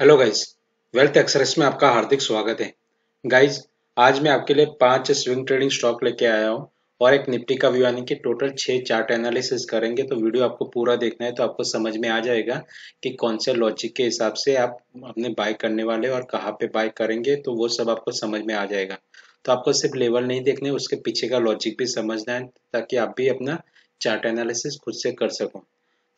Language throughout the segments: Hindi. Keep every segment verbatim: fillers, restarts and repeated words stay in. हेलो गाइज, वेल्थ एक्सप्रेस में आपका हार्दिक स्वागत है। गाइज आज मैं आपके लिए पांच स्विंग ट्रेडिंग स्टॉक लेके आया हूँ और एक निफ्टी का व्यू, यानी कि टोटल छह चार्ट एनालिसिस करेंगे। तो वीडियो आपको पूरा देखना है तो आपको समझ में आ जाएगा कि कौन से लॉजिक के हिसाब से आप अपने बाय करने वाले और कहाँ पे बाय करेंगे, तो वो सब आपको समझ में आ जाएगा। तो आपको सिर्फ लेवल नहीं देखने, उसके पीछे का लॉजिक भी समझना है ताकि आप भी अपना चार्ट एनालिसिस खुद से कर सको।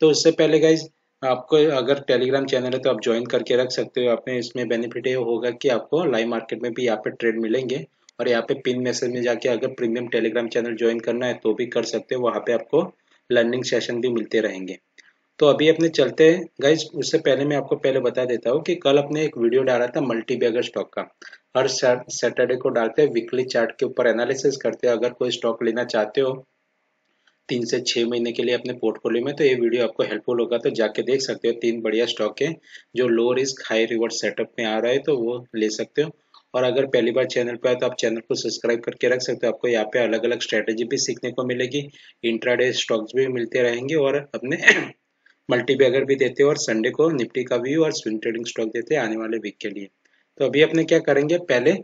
तो उससे पहले गाइज, आपको अगर टेलीग्राम चैनल है तो आप ज्वाइन करके रख सकते हो। आपने इसमें बेनिफिट ये होगा कि आपको लाइव मार्केट में भी यहाँ पे ट्रेड मिलेंगे और यहाँ पे पिन मैसेज में जाके अगर प्रीमियम टेलीग्राम चैनल ज्वाइन करना है तो भी कर सकते हो। वहाँ पे आपको लर्निंग सेशन भी मिलते रहेंगे। तो अभी अपने चलते हैं गाइज। उससे पहले मैं आपको पहले बता देता हूँ कि कल अपने एक वीडियो डाला था मल्टी बैगर स्टॉक का। हर सैटरडे को डालते हैं, वीकली चार्ट के ऊपर एनालिसिस करते हैं। अगर कोई स्टॉक लेना चाहते हो तीन से छः महीने के लिए अपने पोर्टफोलियो में, तो ये वीडियो आपको हेल्पफुल होगा, तो जाके देख सकते हो। तीन बढ़िया स्टॉक है जो low risk high reward setup में आ रहा है, तो वो ले सकते हो। और अगर पहली बार चैनल पर आए तो आप चैनल को सब्सक्राइब करके रख सकते हो। आपको यहाँ पे अलग अलग स्ट्रेटेजी भी सीखने को मिलेगी, इंट्राडे स्टॉक्स भी मिलते रहेंगे और अपने मल्टीबैगर भी देते हो, और संडे को निफ्टी का व्यू और स्विंग ट्रेडिंग स्टॉक देते हैं आने वाले वीक के लिए। तो अभी अपने क्या करेंगे, पहले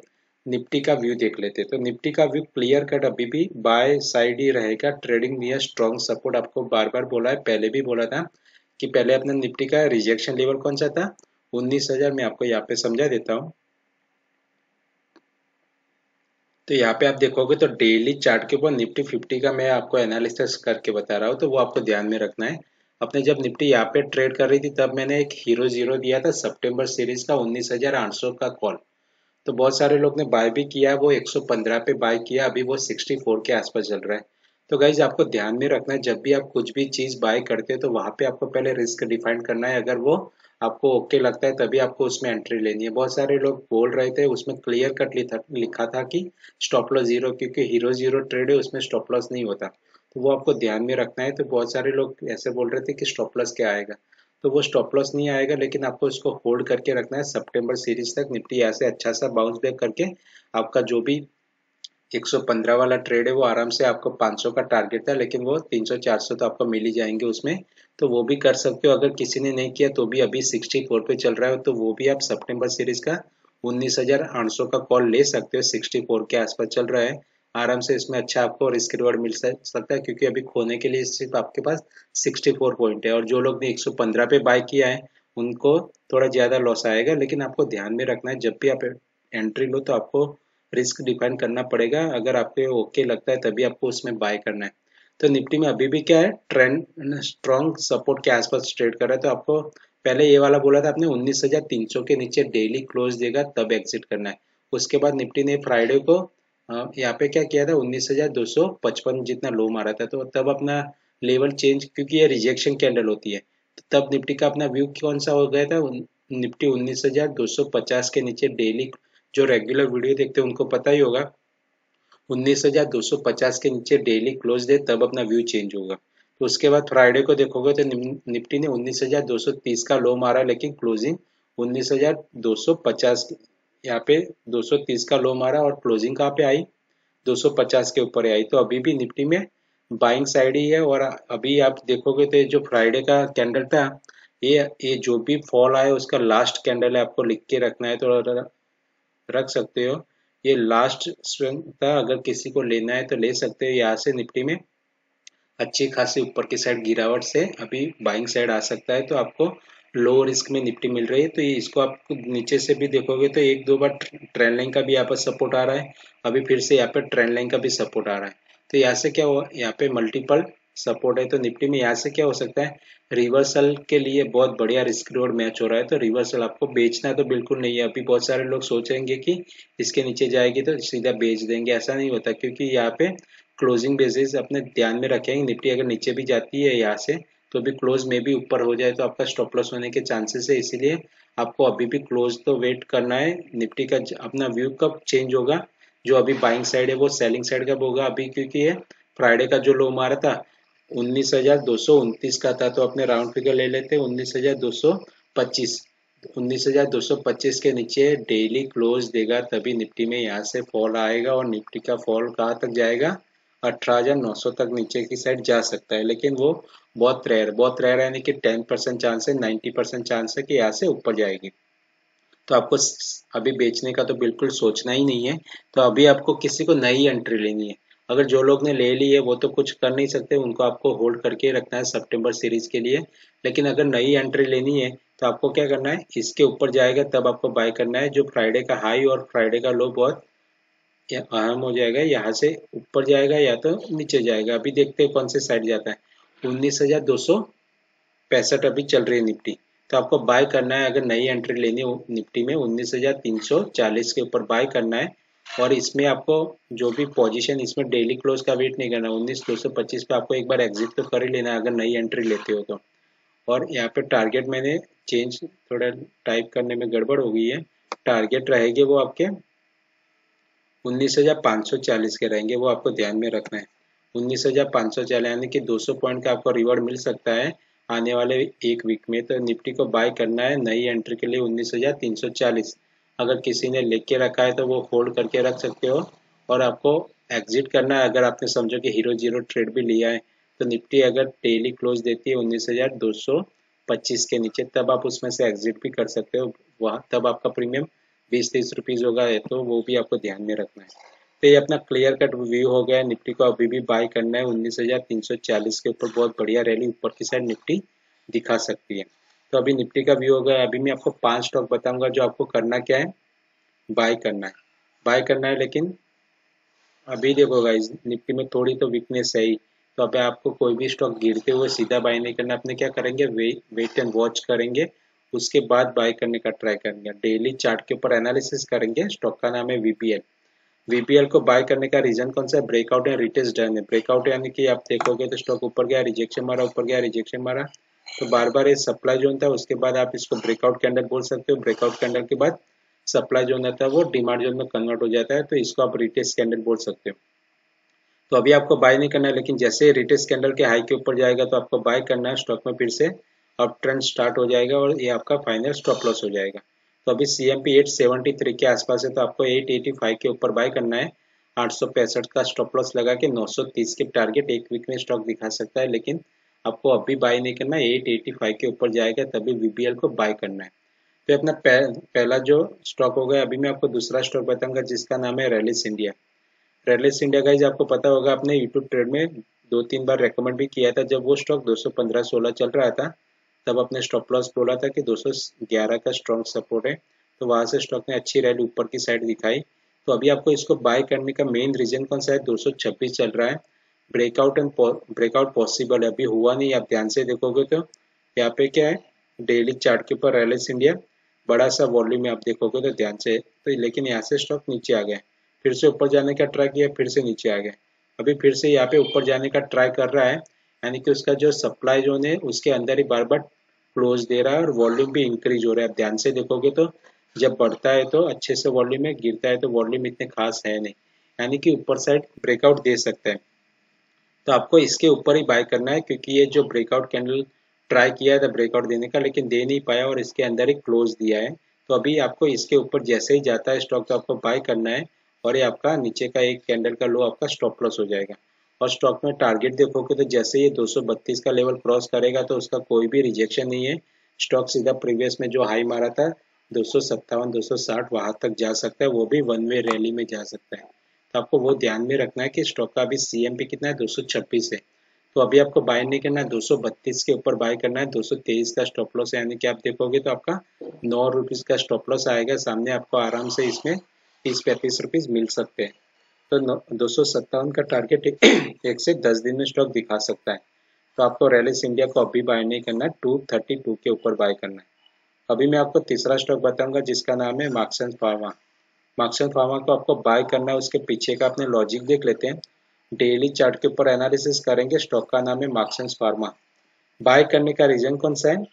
निफ्टी का व्यू देख लेते हैं। तो निफ्टी का व्यू क्लियर कट अभी भी बाय साइड ही रहेगा, ट्रेडिंग में स्ट्रॉन्ग सपोर्ट। आपको बार बार बोला है, पहले भी बोला था कि पहले अपना निफ्टी का रिजेक्शन लेवल कौन सा था, उन्नीस हज़ार। मैं आपको यहाँ पे समझा देता हूँ। तो यहाँ पे आप देखोगे तो डेली चार्ट के ऊपर निफ्टी फिफ्टी का मैं आपको एनालिसिस करके बता रहा हूँ, तो वो आपको ध्यान में रखना है। अपने जब निफ्टी यहाँ पे ट्रेड कर रही थी तब मैंने एक हीरो जीरो दिया था सेप्टेम्बर सीरीज का उन्नीस हजार आठ सौ का कॉल। तो बहुत सारे लोग ने बाय भी किया, वो एक सौ पंद्रह पे बाय किया, अभी वो सिक्सटी फोर के आसपास चल रहा है। तो गाइज आपको ध्यान में रखना है, जब भी आप कुछ भी चीज़ बाय करते हो तो वहाँ पे आपको पहले रिस्क डिफाइन करना है। अगर वो आपको ओके लगता है तभी आपको उसमें एंट्री लेनी है। बहुत सारे लोग बोल रहे थे, उसमें क्लियर कट लिखा था कि स्टॉप लॉस जीरो, क्योंकि हीरो जीरो ट्रेड है, उसमें स्टॉप लॉस नहीं होता, तो वो आपको ध्यान में रखना है। तो बहुत सारे लोग ऐसे बोल रहे थे कि स्टॉप लॉस क्या आएगा, तो वो स्टॉप लॉस नहीं आएगा, लेकिन आपको इसको होल्ड करके रखना है सितंबर सीरीज तक। निफ्टी यहाँ से अच्छा सा बाउंस बैक करके आपका जो भी एक सौ पंद्रह वाला ट्रेड है वो आराम से, आपको पाँच सौ का टारगेट था, लेकिन वो तीन सौ चार सौ तो आपको मिल ही जाएंगे उसमें, तो वो भी कर सकते हो। अगर किसी ने नहीं किया तो भी अभी सिक्सटी फोर पे चल रहा है, तो वो भी आप सितंबर सीरीज का उन्नीस हजार आठ सौ का कॉल ले सकते हो। सिक्सटी फोर के आसपास चल रहा है, आराम से इसमें अच्छा आपको रिस्क रिवॉर्ड मिल सकता है, क्योंकि अभी खोने के लिए सिर्फ आपके पास सिक्सटी फोर पॉइंट है। और जो लोग ने एक सौ पंद्रह पे बाय किया है उनको थोड़ा ज़्यादा लॉस आएगा, लेकिन आपको ध्यान में रखना है जब भी आप एंट्री लो तो आपको रिस्क डिफाइन करना पड़ेगा। अगर आपको ओके लगता है तभी आपको उसमें बाय करना है। तो निफ्टी में अभी भी क्या है, ट्रेंड स्ट्रॉन्ग सपोर्ट के आसपास ट्रेड कर रहा है। तो आपको पहले ये वाला बोला था आपने, उन्नीस हजार तीन सौ के नीचे डेली क्लोज देगा तब एग्जिट करना है। उसके बाद निफ्टी ने फ्राइडे को यहाँ पे क्या किया था, उन्नीस हज़ार दो सौ पचपन जितना लो मारा था, तो तब अपना लेवल चेंज, क्योंकि ये रिजेक्शन कैंडल होती है, तो तब निफ्टी का अपना व्यू कौन सा हो गया था, निफ्टी उन्नीस हज़ार दो सौ पचास के नीचे डेली। जो रेगुलर वीडियो देखते हैं उनको पता ही होगा, उन्नीस हज़ार दो सौ पचास के नीचे डेली क्लोज दे तब अपना व्यू चेंज होगा। तो उसके बाद फ्राइडे को देखोगे तो निफ्टी ने उन्नीस हज़ार दो सौ तीस का लो मारा, लेकिन क्लोजिंग उन्नीस हज़ार दो सौ पचास यहाँ पे दो सौ तीस का लो मारा और क्लोजिंग कहाँ पे आई, दो सौ पचास के ऊपर आई। तो अभी भी निफ्टी में बाइंग साइड ही है। और अभी आप देखोगे तो जो फ्राइडे का कैंडल था, ये ये जो भी फॉल आया उसका लास्ट कैंडल है, आपको लिख के रखना है, तो रख सकते हो। ये लास्ट स्विंग था, अगर किसी को लेना है तो ले सकते हो। यहाँ से निफ्टी में अच्छी खासी ऊपर की साइड गिरावट से अभी बाइंग साइड आ सकता है, तो आपको लो रिस्क में निफ्टी मिल रही है। तो ये इसको आप नीचे से भी देखोगे तो एक दो बार ट्रेंड लाइन का भी यहाँ पर सपोर्ट आ रहा है, अभी फिर से यहाँ पर ट्रेंड लाइन का भी सपोर्ट आ रहा है। तो यहाँ से क्या हुआ, यहाँ पे मल्टीपल सपोर्ट है, तो निफ्टी में यहाँ से क्या हो सकता है, रिवर्सल के लिए बहुत बढ़िया रिस्क रिवॉर्ड मैच हो रहा है। तो रिवर्सल आपको बेचना तो बिल्कुल नहीं है। अभी बहुत सारे लोग सोचेंगे कि इसके नीचे जाएगी तो सीधा बेच देंगे, ऐसा नहीं होता, क्योंकि यहाँ पे क्लोजिंग बेसिस अपने ध्यान में रखेंगे। निफ्टी अगर नीचे भी जाती है यहाँ से तो भी क्लोज में भी ऊपर हो जाए तो आपका स्टॉप लॉस होने के चांसेस है, इसीलिए आपको अभी भी क्लोज तो वेट करना है। निफ्टी का अपना व्यू कब चेंज होगा, जो अभी बाइंग साइड है वो सेलिंग साइड कब होगा, अभी क्योंकि ये फ्राइडे का जो लो मारा था उन्नीस हजार दो सौ उनतीस का था, तो अपने राउंड फिगर ले लेते उन्नीस हजार दो सौ पच्चीस उन्नीस हजार दो सौ पच्चीस के नीचे डेली क्लोज देगा तभी निफ्टी में यहाँ से फॉल आएगा। और निफ्टी का फॉल कहाँ तक जाएगा, अठारह हज़ार नौ सौ तक नीचे की साइड जा सकता है, लेकिन वो बहुत रेयर बहुत रेयर यानी कि टेन परसेंट चांस है, नाइन्टी परसेंट चांस है कि यहाँ से ऊपर जाएगी। तो आपको अभी बेचने का तो बिल्कुल सोचना ही नहीं है। तो अभी आपको किसी को नई एंट्री लेनी है। अगर जो लोग ने ले ली है वो तो कुछ कर नहीं सकते, उनको आपको होल्ड करके रखना है सितंबर सीरीज के लिए। लेकिन अगर नई एंट्री लेनी है तो आपको क्या करना है, इसके ऊपर जाएगा तब आपको बाय करना है। जो फ्राइडे का हाई और फ्राइडे का लो बहुत अहम हो जाएगा, यहाँ से ऊपर जाएगा या तो नीचे जाएगा। अभी देखते हैं कौन से साइड जाता है। उन्नीस हजार दो सौ पैंसठ अभी चल रही है निफ्टी। तो आपको बाय करना है, अगर नई एंट्री लेनी हो निफ्टी में उन्नीस हजार तीन सौ चालीस के ऊपर बाय करना है। और इसमें आपको जो भी पोजीशन, इसमें डेली क्लोज का वेट नहीं करना। उन्नीस दो सौ पच्चीस पे आपको एक बार एग्जिट तो कर ही लेना है अगर नई एंट्री लेते हो तो। और यहाँ पे टारगेट मैंने चेंज, थोड़ा टाइप करने में गड़बड़ हो गई है। टारगेट रहेंगे वो आपके उन्नीस हजार पाँच सौ चालीस के रहेंगे, वो आपको ध्यान में रखना है। उन्नीस हजार पाँच सौ चालीस यानी कि दो सौ पॉइंट का आपको रिवॉर्ड मिल सकता है आने वाले एक वीक में। तो निफ्टी को बाय करना है नई एंट्री के लिए उन्नीस हजार तीन सौ चालीस। अगर किसी ने लेके रखा है तो वो होल्ड करके रख सकते हो। और आपको एग्जिट करना है, अगर आपने समझो कि हीरो जीरो ट्रेड भी लिया है तो निफ्टी अगर डेली क्लोज देती है उन्नीस हजार दो सौ पच्चीस के नीचे, तब आप उसमें से एग्जिट भी कर सकते हो। वहाँ तब आपका प्रीमियम बीस तीस रुपीज़ होगा, तो वो भी आपको ध्यान में रखना है। तो ये अपना क्लियर कट व्यू हो गया। निफ्टी को अभी भी बाय करना है उन्नीस हजार तीन सौ चालीस के ऊपर। बहुत बढ़िया रैली ऊपर की साइड निफ्टी दिखा सकती है। तो अभी निफ्टी का व्यू हो गया। अभी मैं आपको पांच स्टॉक बताऊंगा जो आपको करना क्या है, बाय करना है बाय करना है लेकिन अभी देखो गाइस, निफ्टी में थोड़ी तो वीकनेस है ही। तो अभी आपको कोई भी स्टॉक गिरते हुए सीधा बाय नहीं करना। अपने क्या करेंगे, वे, वेट एंड वॉच करेंगे, उसके बाद बाय करने का ट्राई करेंगे। डेली चार्ट के ऊपर एनालिसिस करेंगे। स्टॉक का नाम है वीबीएल। वीबीएल को बाय करने का रीजन कौन सा है, ब्रेकआउट या रिटेस्ट डन है। ब्रेकआउट यानी कि आप देखोगे तो स्टॉक ऊपर गया, रिजेक्शन मारा, ऊपर गया, रिजेक्शन मारा। तो बार बार ये सप्लाई जोन था, उसके बाद आप इसको ब्रेकआउट कैंडल बोल सकते हो। ब्रेकआउट कैंडल के बाद सप्लाई जोन आता है, वो डिमांड जोन में कन्वर्ट हो जाता है, तो इसको आप रिटेस्ट कैंडल बोल सकते हो। तो अभी आपको बाय नहीं करना है, लेकिन जैसे रिटेस्ट कैंडल के हाई के ऊपर जाएगा तो आपको बाय करना है। स्टॉक में फिर से अप ट्रेंड स्टार्ट हो जाएगा और ये आपका फाइनल स्टॉप लॉस हो जाएगा। तो अभी C M P at seventy three के आसपास है, तो आपको एट एटी फाइव के ऊपर बाय करना है। आठ सौ पैंसठ का स्टॉप लॉस लगा के नौ सौ तीस के टारगेट एक वीक में स्टॉक दिखा सकता है। लेकिन आपको अभी बाय नहीं करना है, एट एटी फाइव के ऊपर जाएगा तभी वीबीएल को बाय करना है। तो अपना पह, पहला जो स्टॉक हो गया। अभी मैं आपको दूसरा स्टॉक बताऊंगा जिसका नाम है रैलिस इंडिया। रैलिस इंडिया का आपको पता होगा, आपने यूट्यूब ट्रेड में दो तीन बार रेकमेंड भी किया था। जब वो स्टॉक दो सौ पंद्रह सोलह चल रहा था तब अपने स्टॉप लॉस बोला था कि दो सौ ग्यारह का स्ट्रॉन्ग सपोर्ट है। तो वहां से स्टॉक ने अच्छी रैली ऊपर की साइड दिखाई। तो अभी आपको इसको बाय करने का मेन रीजन कौन सा है, दो सौ छब्बीस चल रहा है, ब्रेकआउट एंड ब्रेकआउट पॉसिबल है, अभी हुआ नहीं। आप ध्यान से देखोगे तो यहाँ पे क्या है, डेली चार्ट के ऊपर रैलिस इंडिया बड़ा सा वॉल्यूम में आप देखोगे तो ध्यान से। तो लेकिन यहाँ से स्टॉक नीचे आ गया, फिर से ऊपर जाने का ट्राई किया, फिर से नीचे आ गया। अभी फिर से यहाँ पे ऊपर जाने का ट्राई कर रहा है, यानी कि उसका जो सप्लाई जोन है उसके अंदर ही बार बार क्लोज दे रहा है और वॉल्यूम भी इंक्रीज हो रहा है। आप ध्यान से देखोगे तो जब बढ़ता है तो अच्छे से वॉल्यूम है, गिरता है तो वॉल्यूम इतने खास है नहीं, यानी कि ऊपर साइड ब्रेकआउट दे सकता है। तो आपको इसके ऊपर ही बाय करना है, क्योंकि ये जो ब्रेकआउट कैंडल ट्राई किया था ब्रेकआउट देने का, लेकिन दे नहीं पाया और इसके अंदर ही क्लोज दिया है। तो अभी आपको इसके ऊपर जैसे ही जाता है स्टॉक तो आपको बाय करना है, और ये आपका नीचे का एक कैंडल का लो आपका स्टॉप लॉस हो जाएगा। और स्टॉक में टारगेट देखोगे तो जैसे ये दो सौ बत्तीस का लेवल क्रॉस करेगा तो उसका कोई भी रिजेक्शन नहीं है। स्टॉक सीधा प्रीवियस में जो हाई मारा था दो सौ सत्तावन दो सौ साठ वहां तक जा सकता है, वो भी वन वे रैली में जा सकता है। तो आपको वो ध्यान में रखना है कि स्टॉक का अभी सीएमपी कितना है, दो सौ छब्बीस है। तो अभी आपको बाय नहीं करना है, दो सौ बत्तीस के ऊपर बाय करना है। दो सौ तेईस का स्टॉप लॉस है, यानी कि आप देखोगे तो आपका नौ रुपीज का स्टॉप लॉस आएगा सामने। आपको आराम से इसमें तीस पैंतीस रुपीज मिल सकते हैं। तो दो सौ सत्तावन का टारगेट एक से दस दिन में स्टॉक दिखा सकता है। तो आपको रैलिस इंडिया को अभी बाय नहीं करना है, टू थर्टी टू के ऊपर बाय करना है। अभी मैं आपको तीसरा स्टॉक बताऊंगा जिसका नाम है मार्क्सन्स फार्मा। मार्क्सन्स फार्मा को आपको बाय करना है, उसके पीछे का अपने लॉजिक देख लेते हैं। डेली चार्ट के ऊपर एनालिसिस करेंगे। स्टॉक का नाम है मार्क्सन्स फार्मा। बाय करने का रीजन कौन सा है,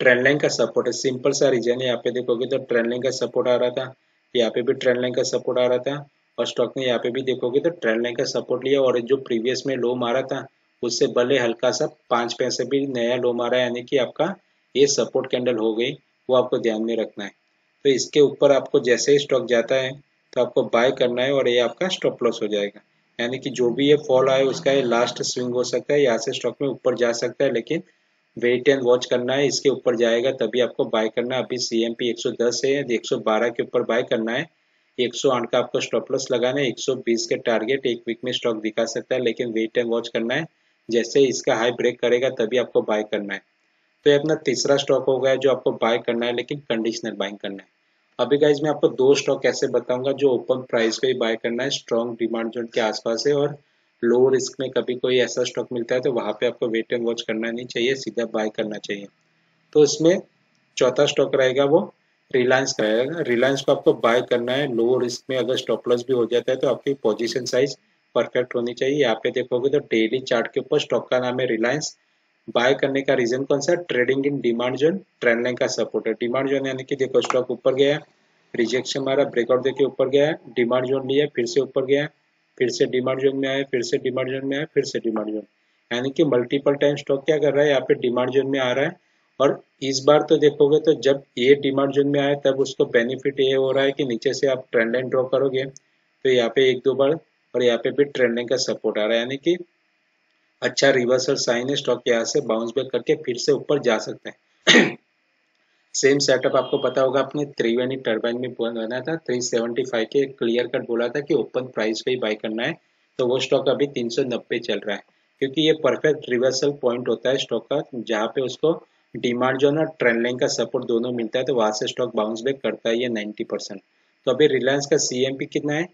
ट्रेंडलाइन का सपोर्ट है, सिंपल सा रीजन है। यहाँ पे देखोगे तो ट्रेंडलाइन का सपोर्ट आ रहा था, यहाँ पे भी ट्रेंडलाइन का सपोर्ट आ रहा था, और स्टॉक ने यहाँ पे भी देखोगे तो ट्रेंड लाइन का सपोर्ट लिया। और जो प्रीवियस में लो मारा था उससे भले हल्का सा पाँच पैसे भी नया लो मारा है, यानी कि आपका ये सपोर्ट कैंडल हो गई, वो आपको ध्यान में रखना है। तो इसके ऊपर आपको जैसे ही स्टॉक जाता है तो आपको बाय करना है, और ये आपका स्टॉप लॉस हो जाएगा। यानी कि जो भी ये फॉल आए उसका ये लास्ट स्विंग हो सकता है, यहाँ से स्टॉक में ऊपर जा सकता है। लेकिन वेट एंड वॉच करना है, इसके ऊपर जाएगा तभी आपको बाय करना है। अभी सीएमपी एक सौ दस है, एक सौ बारह के ऊपर बाय करना है, एक सौ आठ का आपको स्टॉप लॉस लगाना है, एक सौ बीस के टारगेट एक वीक में स्टॉक दिखा सकता है, लेकिन वेट एंड वॉच करना है, जैसे इसका हाई ब्रेक करेगा तभी आपको बाय करना है। तो ये अपना तीसरा स्टॉक हो गया जो आपको बाय करना है, लेकिन कंडीशनल बाइंग करना है। अभी गाइज मैं आपको दो स्टॉक ऐसे बताऊंगा जो ओपन प्राइस पे ही बाय करना है, स्ट्रॉन्ग डिमांड जोन के आसपास है और लो रिस्क में। कभी कोई ऐसा स्टॉक मिलता है तो वहां पे आपको वेट एंड वॉच करना नहीं चाहिए, सीधा बाय करना चाहिए। तो इसमें चौथा स्टॉक रहेगा वो रिलायंस का रहेगा। रिलायंस को आपको बाय करना है, लो रिस्क में। अगर स्टॉप लॉस भी हो जाता है तो आपकी पोजीशन साइज परफेक्ट होनी चाहिए। यहाँ पे देखोगे तो डेली चार्ट के ऊपर स्टॉक का नाम है रिलायंस। बाय करने का रीजन कौन सा है? Trading in demand zone, trend line का सपोर्ट है। डिमांड जोन यानी कि देखो स्टॉक ऊपर गया, रिजेक्शन मारा, ब्रेकआउट देके ऊपर गया, डिमांड जोन लिया, फिर से ऊपर गया, फिर से डिमांड जोन में आया, फिर से डिमांड जोन में आया, फिर से डिमांड जोन, यानी कि मल्टीपल टाइम स्टॉक क्या कर रहा है, यहाँ पे डिमांड जोन में आ रहा है। और इस बार तो देखोगे तो जब ये डिमांड जोन में आया तब उसको बेनिफिट ये हो रहा है कि नीचे से आप ट्रेंड लाइन ड्रॉ करोगे तो यहाँ पे एक दो बार और यहाँ पे भी ट्रेंड लाइन का सपोर्ट आ रहा है, यानी कि अच्छा रिवर्सल साइन है। स्टॉक यहाँ से बाउंस बैक करके फिर से ऊपर जा सकते हैं। सेम सेटअप आपको पता होगा आपने त्रिवेणी टर्बाइन में बनाया था, तीन सौ पचहत्तर के क्लियर कट बोला था कि ओपन प्राइस पे ही बाय करना है। तो वो स्टॉक अभी तीन सौ नब्बे चल रहा है, क्योंकि ये परफेक्ट रिवर्सल पॉइंट होता है स्टॉक का, जहाँ पे उसको डिमांड जोन और ट्रेंड लाइन का सपोर्ट दोनों मिलता है, तो वहाँ से स्टॉक बाउंस बैक करता है ये नब्बे परसेंट। तो अभी रिलायंस का सीएमपी कितना है?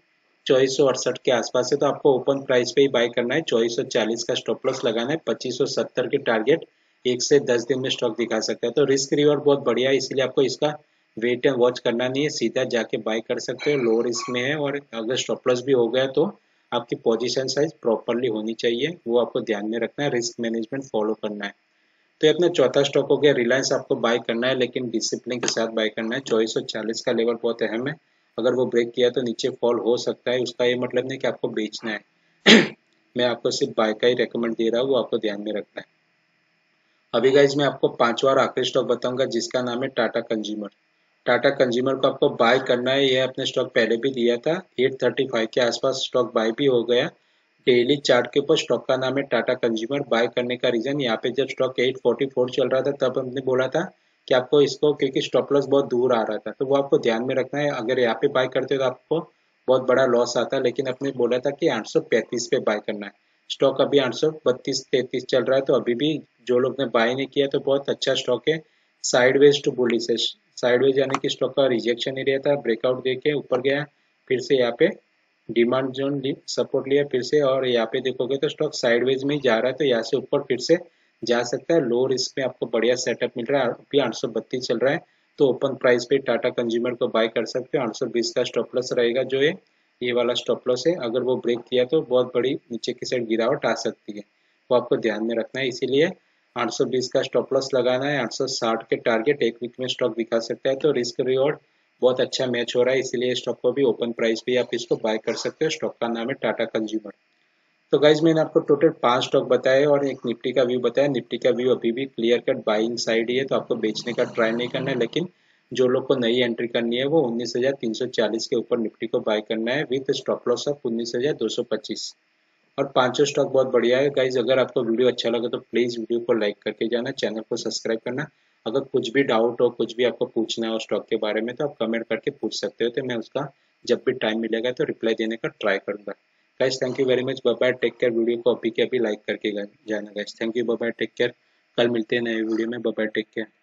चौबीस सौ अड़सठ के आसपास है। तो आपको ओपन प्राइस पे ही बाय करना है, चौबीस सौ चालीस का स्टॉप लॉस लगाना है, पच्चीस सौ सत्तर के टारगेट एक से दस दिन में स्टॉक दिखा सकता है। तो रिस्क रिवॉर्ड बहुत बढ़िया है, इसलिए आपको इसका वेट एंड वॉच करना नहीं है, सीधा जाके बाय कर सकते हो। लो रिस्क में है और अगर स्टॉप लॉस भी हो गया तो आपकी पोजीशन साइज प्रॉपरली होनी चाहिए, वो आपको ध्यान में रखना है, रिस्क मैनेजमेंट फॉलो करना है। तो अपना चौथा स्टॉक हो गया रिलायंस। आपको बाय करना है लेकिन डिसिप्लिन के साथ बाय करना है। चौबीस सौ चालीस का लेवल बहुत अहम है, अगर वो ब्रेक किया तो नीचे फॉल हो सकता है, उसका ये मतलब नहीं कि आपको बेचना है। मैं आपको सिर्फ बाय का ही रेकमेंड दे रहा हूँ, वो आपको ध्यान में रखना है। अभी गाइज मैं आपको पांचवा और आखिरी स्टॉक बताऊंगा जिसका नाम है टाटा कंज्यूमर। टाटा कंज्यूमर को आपको बाय करना है, यह अपने स्टॉक पहले भी दिया था, आठ सौ पैंतीस के आसपास स्टॉक बाय भी हो गया। डेली चार्ट के ऊपर स्टॉक का नाम है टाटा कंज्यूमर। बाय करने का रीजन, यहाँ पे जब स्टॉक आठ सौ चौवालीस चल रहा था तब हमने बोला था कि आपको इसको, क्योंकि स्टॉप लॉस बहुत दूर आ रहा था, तो वो आपको ध्यान में रखना है। अगर यहाँ पे बाय करते तो आपको बहुत बड़ा लॉस आता, लेकिन आपने बोला था कि आठ सौ पैंतीस पे बाय करना है। स्टॉक अभी आठ सौ बत्तीस तैंतीस चल रहा है, तो अभी भी जो लोग ने बाय नहीं किया तो बहुत अच्छा स्टॉक है। साइडवेज टू बुलिश है, साइडवेज यानी कि स्टॉक का रिजेक्शन एरिया था, ब्रेकआउट देके ऊपर गया, फिर से यहाँ पे डिमांड जोन सपोर्ट लिया, फिर से, और यहाँ पे देखोगे तो स्टॉक साइडवेज में ही जा रहा है, तो यहाँ से ऊपर फिर से जा सकता है। लो रिस्क में आपको बढ़िया सेटअप मिल रहा है, अभी आठ सौ बत्तीस चल रहा है, तो ओपन प्राइस पे टाटा कंज्यूमर को बाय कर सकते हो। आठ सौ बीस का स्टॉप लॉस रहेगा, जो है ये वाला स्टॉप लॉस है, अगर वो ब्रेक किया तो बहुत बड़ी नीचे की साइड गिरावट आ सकती है, वो आपको ध्यान में रखना है। इसीलिए आठ सौ बीस का स्टॉप लॉस लगाना है, आठ सौ साठ के टारगेट एक वीक में स्टॉक दिखा सकता है। तो रिस्क रिवॉर्ड बहुत अच्छा मैच हो रहा है, इसीलिए स्टॉक को भी ओपन प्राइस पे आप इसको बाय कर सकते हो। स्टॉक का नाम है टाटा कंज्यूमर। तो गाइज मैंने आपको टोटल पांच स्टॉक बताए और एक निफ्टी का व्यू बताया। निफ्टी का व्यू अभी भी क्लियर कट बाइंग साइड ही है, तो आपको बेचने का ट्राई नहीं करना है, लेकिन जो लोग को नई एंट्री करनी है वो उन्नीस हज़ार तीन सौ चालीस के ऊपर निफ्टी को बाय करना है विद स्टॉप लॉस ऑफ उन्नीस हज़ार दो सौ पच्चीस। और पांचों स्टॉक बहुत बढ़िया है गाइज। अगर आपको वीडियो अच्छा लगे तो प्लीज़ वीडियो को लाइक करके जाना, चैनल को सब्सक्राइब करना। अगर कुछ भी डाउट हो, कुछ भी आपको पूछना हो स्टॉक के बारे में, तो आप कमेंट करके पूछ सकते हो, तो मैं उसका जब भी टाइम मिलेगा तो रिप्लाई देने का ट्राई करूँगा। Guys thank you very much, bye bye, take care. Video को अभी के अभी लाइक करके जाना guys. Thank you, bye bye, take care. कल मिलते हैं नए वीडियो में, बाय बाय, टेक केयर।